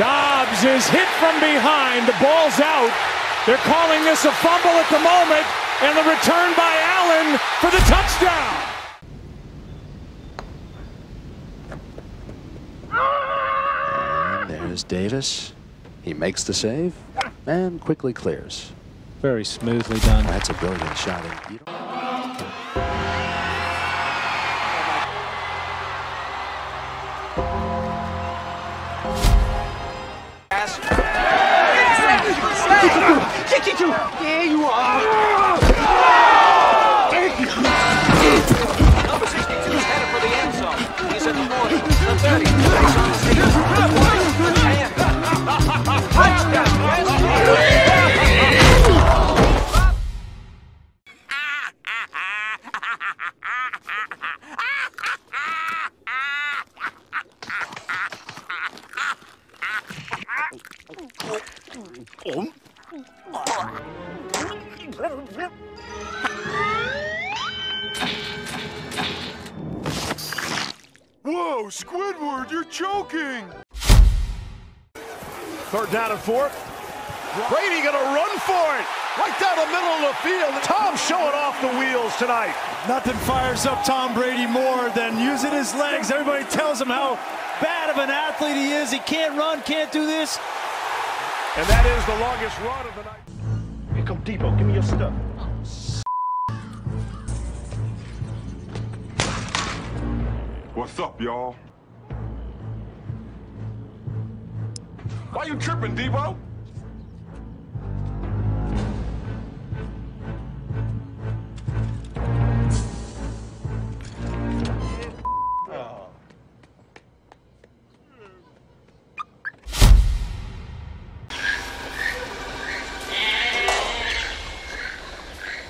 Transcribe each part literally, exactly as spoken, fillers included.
Dobbs is hit from behind. The ball's out. They're calling this a fumble at the moment, and the return by Allen for the touchdown. There's Davis. He makes the save and quickly clears. Very smoothly done. That's a brilliant shot. There you are. Thank you. Number sixty-two is headed for the end zone. He's at the forty, the thirty, the ten. Touchdown. Whoa, Squidward, you're choking! Third down and four. Brady gonna run for it! Right down the middle of the field. Tom's showing off the wheels tonight. Nothing fires up Tom Brady more than using his legs. Everybody tells him how bad of an athlete he is. He can't run, can't do this. And that is the longest run of the night. Here come Debo, give me your stuff. What's up, y'all? Why you tripping, Debo?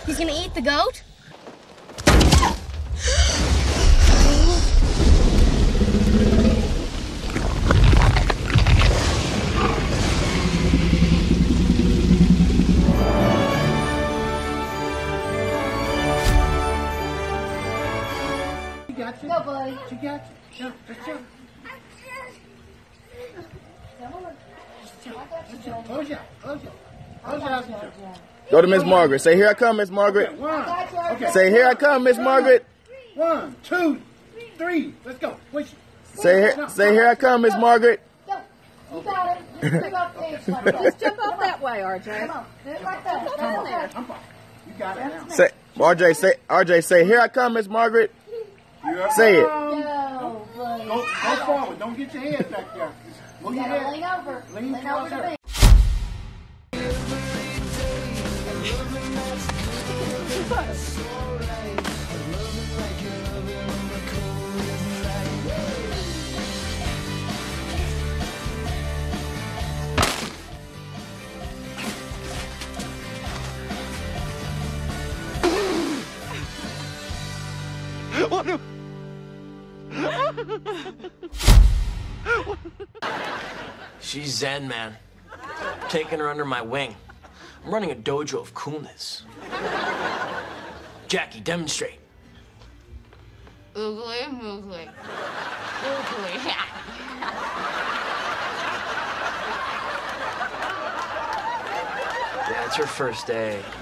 He's gonna eat the goat? No, buddy. She got you. No, let's go. Go to Miss Margaret. Say, here I come, Miss Margaret. Okay, one. Okay. Say, here I come, Miss Margaret. One, two, three. Let's go. Wait. Say, no, say, no. Here I come, Miss Margaret. Go. You got it. Let's jump off. Let's jump off that way, R J. Come on. Jump like that. Jump on there. I'm fine. You got it now. Say, R J, say, R J, say, here I come, Miss Margaret. Yeah. Say it. No, buddy. Go, go forward. Don't get your hands back there. Move your head. Lean over. Lean, lean over to me. What the? She's zen, man. Taking her under my wing. I'm running a dojo of coolness. Jackie, demonstrate. Oogly, moogly. Oogly. Yeah, it's her first day.